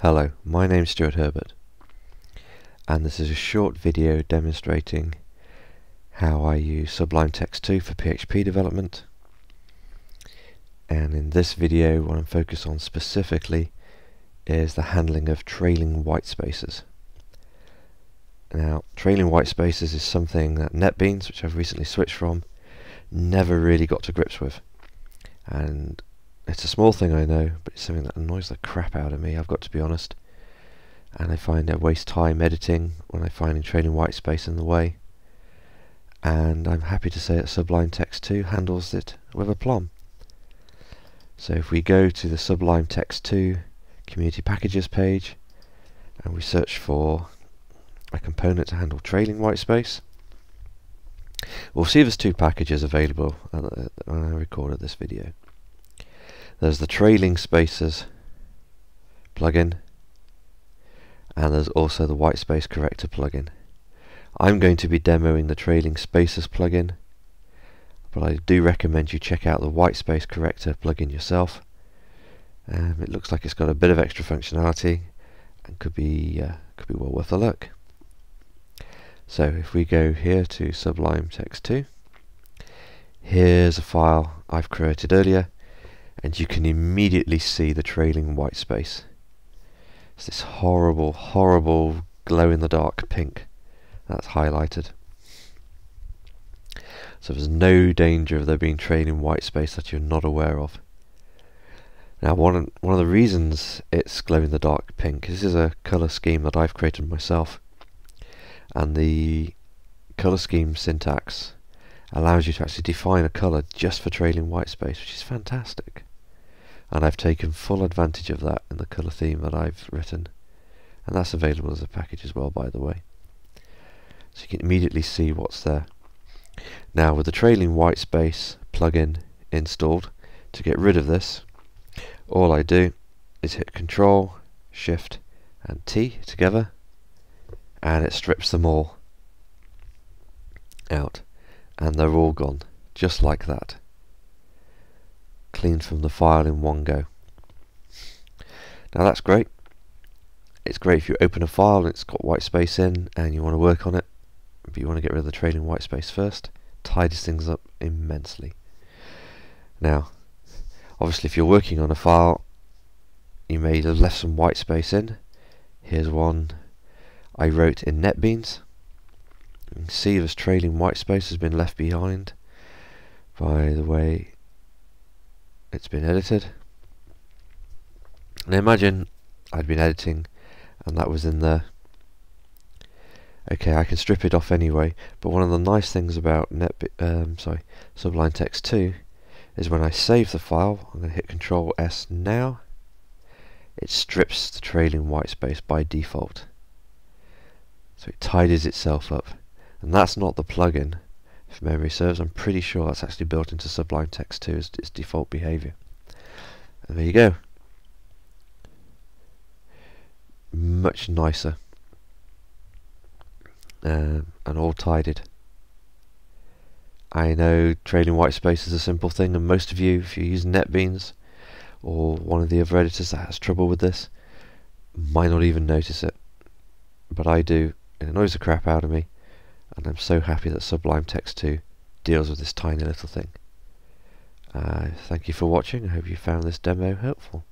Hello, my name's Stuart Herbert and this is a short video demonstrating how I use Sublime Text 2 for PHP development. And in this video what I'm focused on specifically is the handling of trailing white spaces. Now, trailing white spaces is something that NetBeans, which I've recently switched from, never really got to grips with. And it's a small thing, I know, but it's something that annoys the crap out of me, I've got to be honest. And I find I waste time editing when I find trailing white space in the way. And I'm happy to say that Sublime Text 2 handles it with aplomb. So if we go to the Sublime Text 2 community packages page and we search for a component to handle trailing white space, we'll see there's two packages available when I recorded this video. There's the TrailingSpaces plugin and there's also the white space corrector plugin. I'm going to be demoing the TrailingSpaces plugin, but I do recommend you check out the white space corrector plugin yourself. It looks like it's got a bit of extra functionality and could be well worth a look. So if we go here to Sublime Text 2, here's a file I've created earlier and you can immediately see the trailing white space. It's this horrible, horrible glow in the dark pink that's highlighted. So there's no danger of there being trailing white space that you're not aware of. Now one of the reasons it's glow in the dark pink, this is a colour scheme that I've created myself. And the colour scheme syntax allows you to actually define a colour just for trailing white space, which is fantastic. And I've taken full advantage of that in the colour theme that I've written. And that's available as a package as well, by the way. So you can immediately see what's there. Now with the trailing white space plugin installed, to get rid of this, all I do is hit Control, Shift and T together, and it strips them all out and they're all gone, just like that, cleaned from the file in one go. Now that's great. It's great if you open a file and it's got white space in and you want to work on it, but you want to get rid of the trailing white space first. Tidies things up immensely. Now obviously if you're working on a file you may have left some white space in. Here's one I wrote in NetBeans. You can see this trailing white space has been left behind by the way it's been edited. Now imagine I'd been editing and that was in there. Okay, I can strip it off anyway, but one of the nice things about Sublime Text 2 is when I save the file, I'm going to hit Control S now, it strips the trailing white space by default. So it tidies itself up, and that's not the plugin. If memory serves, I'm pretty sure that's actually built into Sublime Text 2 as its default behavior. And there you go. Much nicer, and all tidied. I know trailing white space is a simple thing, and most of you, if you use NetBeans or one of the other editors that has trouble with this, might not even notice it, but I do. It annoys the crap out of me, and I'm so happy that Sublime Text 2 deals with this tiny little thing. Thank you for watching. I hope you found this demo helpful.